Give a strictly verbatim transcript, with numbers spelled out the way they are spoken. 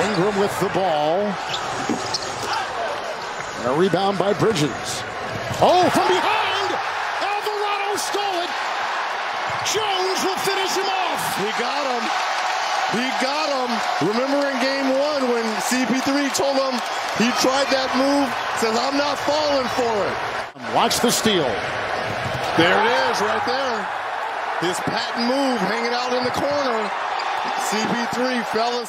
Ingram with the ball. And a rebound by Bridges. Oh, from behind! Alvarado stole it! Jones will finish him off! He got him. He got him. Remember in game one when C P three told him he tried that move, says, I'm not falling for it. Watch the steal. There it is right there. His patent move hanging out in the corner. C P three, fellas.